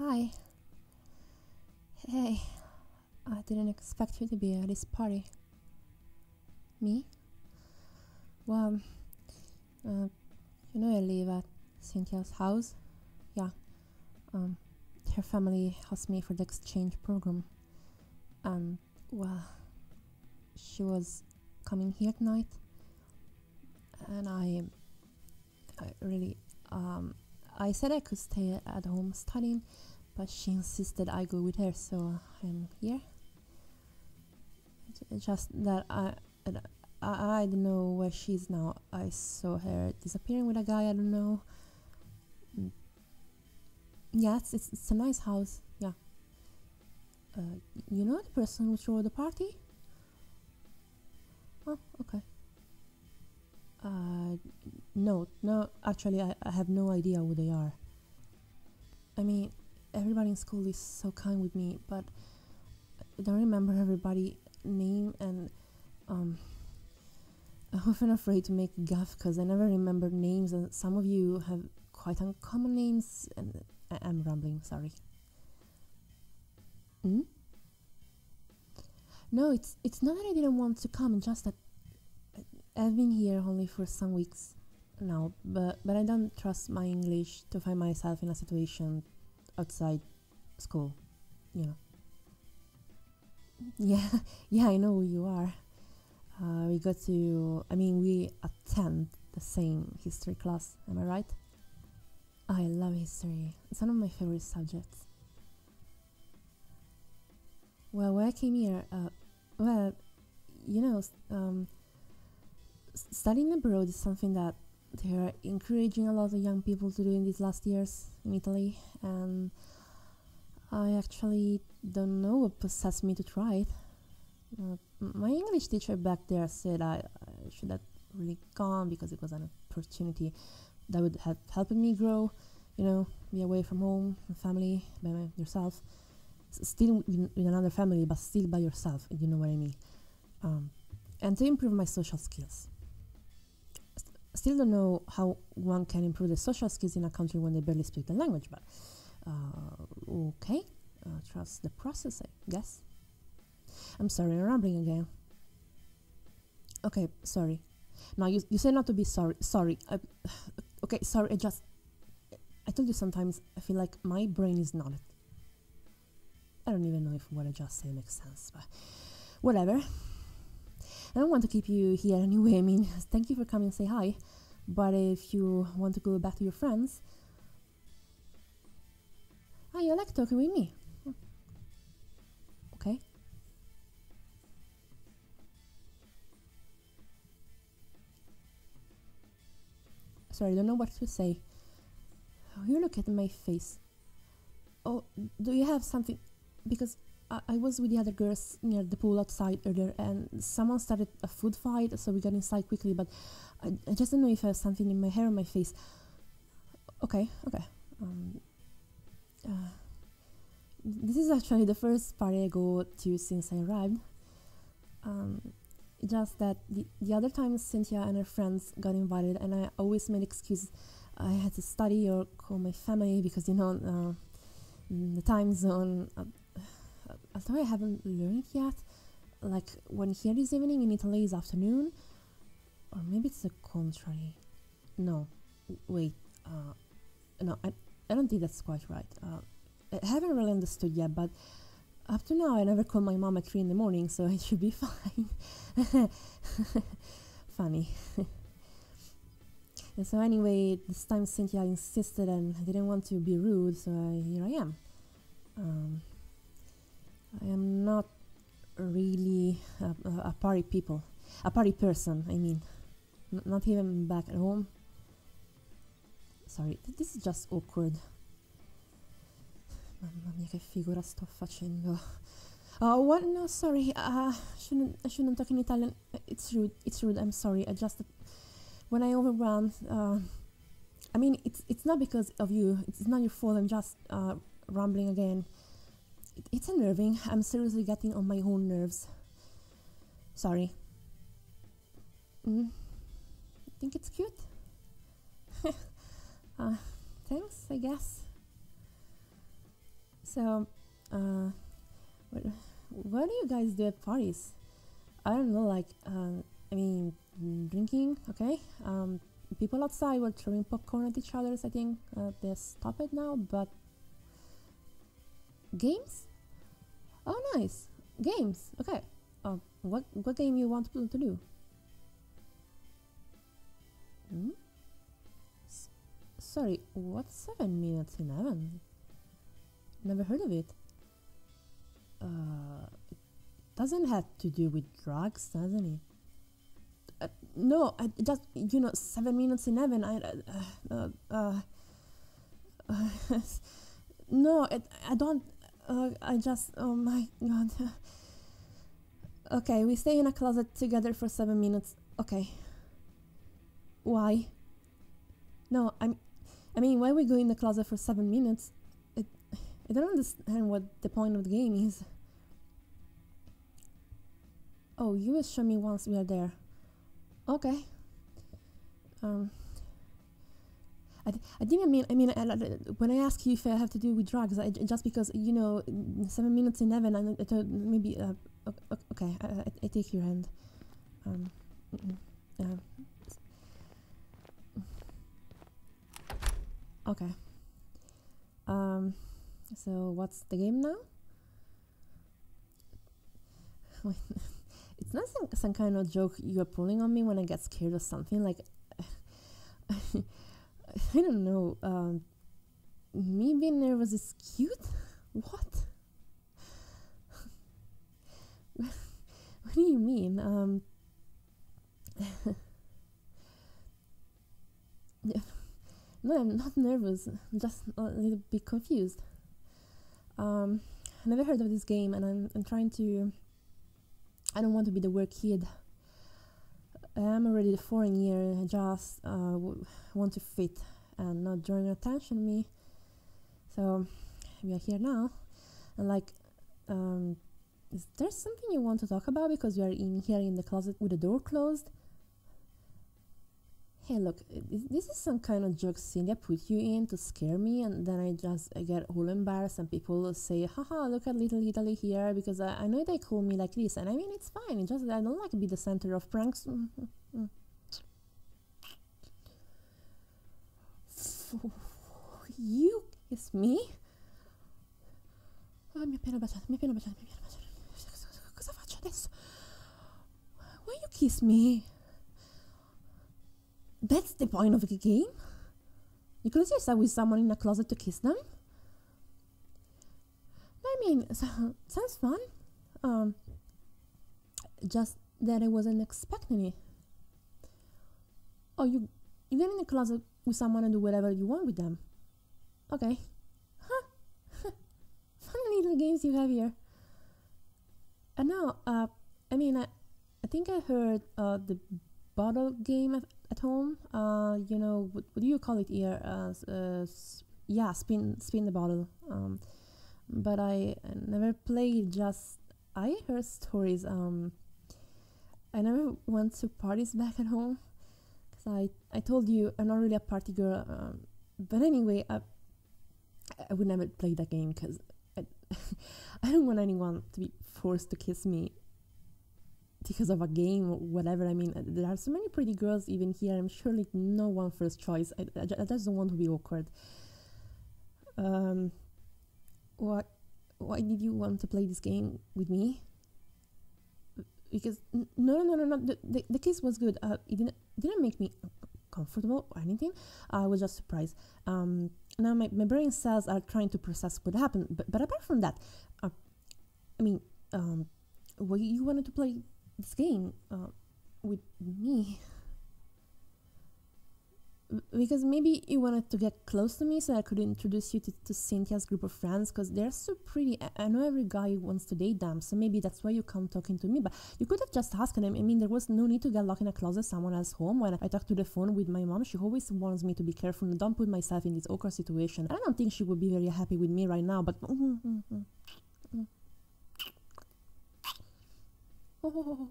Hi. Hey. I didn't expect you to be at this party. Me? Well, you know I live at Cynthia's house? Yeah. Her family asked me for the exchange program. And, well, she was coming here tonight. And I really, I said I could stay at home studying, but she insisted I go with her, so I'm here. It's just that I don't know where she is now. I saw her disappearing with a guy, I don't know. Yeah, it's a nice house, yeah. You know the person who threw the party? Oh, okay. No, actually I have no idea who they are. I mean, everybody in school is so kind with me, but I don't remember everybody's name, and I'm often afraid to make gaff because I never remember names, and some of you have quite uncommon names, and I'm rambling, sorry. Hmm? No, it's not that I didn't want to come, just that I've been here only for some weeks now, but I don't trust my English to find myself in a situation outside school, you know. Yeah, I know who you are. We attend the same history class, am I right? I love history, it's one of my favorite subjects. Well, when I came here, studying abroad is something that they are encouraging a lot of young people to do in these last years in Italy, and I actually don't know what possessed me to try it. My English teacher back there said I should have really gone because it was an opportunity that would have helped me grow, you know, be away from home, family, by yourself, still with another family, but still by yourself, if you know what I mean, and to improve my social skills. Still don't know how one can improve the social skills in a country when they barely speak the language, but okay, trust the process, I guess. I'm sorry, I'm rambling again. Okay, sorry. Now you said not to be sorry. Sorry. Okay, sorry. I told you sometimes I feel like my brain is knotted. I don't even know if what I just said makes sense, but whatever. I don't want to keep you here anyway. I mean, thank you for coming and say hi. But if you want to go back to your friends, you like talking with me? Okay. Sorry, I don't know what to say. Oh, you look at my face. Oh, do you have something? Because I was with the other girls near the pool outside earlier, and someone started a food fight, so we got inside quickly, but I just don't know if I have something in my hair or my face. Okay. This is actually the first party I go to since I arrived. Just that the other time Cynthia and her friends got invited, and I always made excuses. I had to study or call my family because, you know, the time zone. Although I haven't learned it yet, like when here this evening in Italy is afternoon, or maybe it's the contrary. No, wait, no, I don't think that's quite right. I haven't really understood yet, but up to now I never call my mom at 3 in the morning, so it should be fine. Funny. And so anyway, this time Cynthia insisted and I didn't want to be rude, so here I am. I am not really a party person, I mean, not even back at home. Sorry, this is just awkward. Mamma mia, che figura sto facendo. Oh, what? No, sorry, I shouldn't talk in Italian. It's rude, I'm sorry, I just... When I overwhelmed, I mean, it's not because of you, it's not your fault, I'm just rambling again. It's unnerving. I'm seriously getting on my own nerves. Sorry. You think it's cute? Thanks, I guess. So, what do you guys do at parties? I don't know, like, I mean, drinking, okay? People outside were throwing popcorn at each other, I think they stopped it now, but... Games? Oh, nice! Games, okay. What game you want to do? Hmm? Sorry, what's 7 minutes 11? Never heard of it. It doesn't have to do with drugs, doesn't it? No, I just, you know, 7 minutes 11. No, I don't. I just. Oh my god. Okay, we stay in a closet together for 7 minutes. Okay. Why? No, I mean, why we go in the closet for 7 minutes? I don't understand what the point of the game is. Oh, you will show me once we are there. Okay. I didn't mean. When I ask you if I have to do with drugs, just because, you know, 7 minutes 11. I thought maybe. Okay, I take your hand. Okay. So what's the game now? It's not some kind of joke you are pulling on me when I get scared or something. Like, I don't know. Me being nervous is cute? What? What do you mean? Yeah. No, I'm not nervous, I'm just a little bit confused. I never heard of this game, and I'm trying to... I don't want to be the weird kid. I'm already the foreign year, and I just want to fit and not drawing attention to me. So, we are here now, and like... is there something you want to talk about, because you are in here in the closet with the door closed? Hey, look, this is some kind of joke Cindy put you in to scare me, and then I get all embarrassed, and people say, haha, look at Little Italy here, because I know they call me like this, and I mean, it's fine, it's just that I don't like to be the center of pranks. You kiss me? Oh, mi ha appena baciato, mi ha appena baciato, mi ha appena baciato. Cosa faccio adesso? Why you kiss me? That's the point of the game? You close yourself with someone in a closet to kiss them? I mean, sounds fun. Just that I wasn't expecting it. Oh, you get in the closet with someone and do whatever you want with them. Okay. Huh. Fun little games you have here. And now, I mean, I think I heard the bottle game at home, you know, what do you call it here? Yeah, spin the bottle. But I never played. Just I heard stories. I never went to parties back at home, cause I told you I'm not really a party girl. But anyway, I would never play that game, cause I don't want anyone to be forced to kiss me because of a game or whatever. I mean, there are so many pretty girls even here. I'm surely no one first choice. I just don't want to be awkward. Why did you want to play this game with me? Because no, the kiss was good. It didn't make me comfortable or anything. I was just surprised. Now my brain cells are trying to process what happened, but apart from that, I mean, why you wanted to play this game with me? Because maybe you wanted to get close to me so I could introduce you to Cynthia's group of friends, because they're so pretty. I know every guy wants to date them, so maybe that's why you come talking to me, but you could have just asked them. I mean, there was no need to get locked in a closet someone else's home. When I talk to the phone with my mom, she always warns me to be careful and don't put myself in this awkward situation. I don't think she would be very happy with me right now, but... Oh,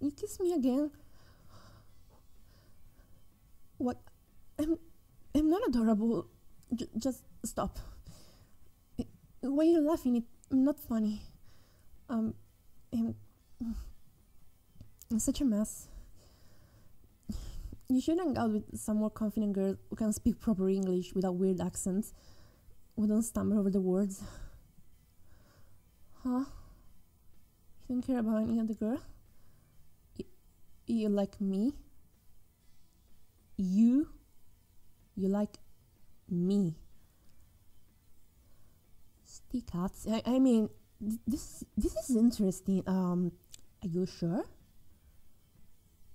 you kiss me again? What? I'm not adorable. Just stop. Why are you laughing? It's not funny. I'm such a mess. You should hang out with some more confident girls who can speak proper English without weird accents. We don't stumble over the words. Huh? You don't care about any other girl? You like me? You like me? Stick ups. I mean, this is interesting. Are you sure?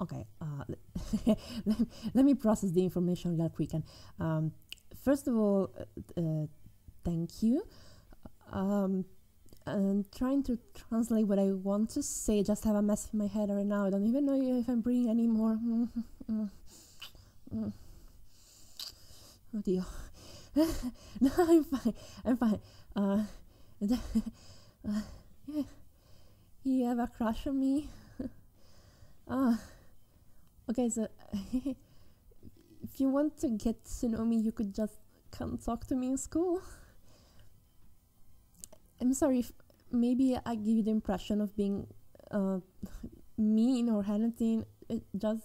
Okay, let me process the information real quick. And first of all, thank you. I'm trying to translate what I want to say. Just have a mess in my head right now. I don't even know if I'm bringing any more. Oh dear. No, I'm fine. I'm fine. Yeah. You have a crush on me? Ah. Okay, so if you want to get to know me, you could just come talk to me in school. I'm sorry if maybe I give you the impression of being mean or anything. Just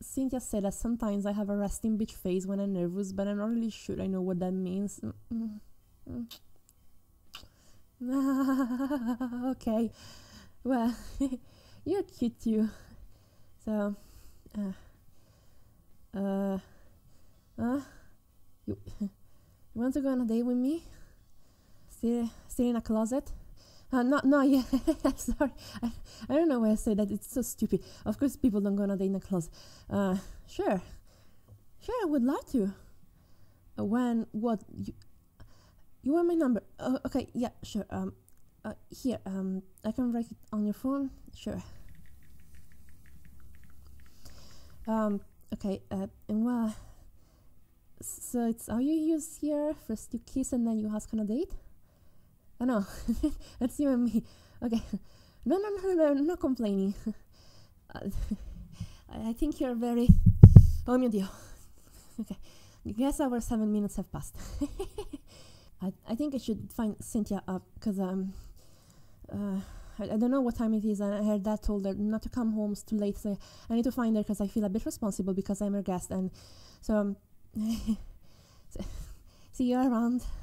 Cynthia said that sometimes I have a resting bitch face when I'm nervous, but I'm not really sure I know what that means. Okay, well, you're cute too. So, you want to go on a date with me? Stay in a closet? No, yeah, sorry. I don't know why I say that, it's so stupid. Of course people don't go on a date in a closet. Sure, I would like to. You want my number? Okay, yeah, sure. Here, I can write it on your phone? Sure. Okay, and well, so it's how you use here. First you kiss and then you ask on a date? Oh no, that's you and me. Okay, no, I'm not complaining. I think you're very... Oh mio Dio. Okay, I guess our 7 minutes have passed. I think I should find Cynthia up, because I don't know what time it is, and I heard that told her not to come home, it's too late, so I need to find her because I feel a bit responsible because I'm her guest, and so, see you around.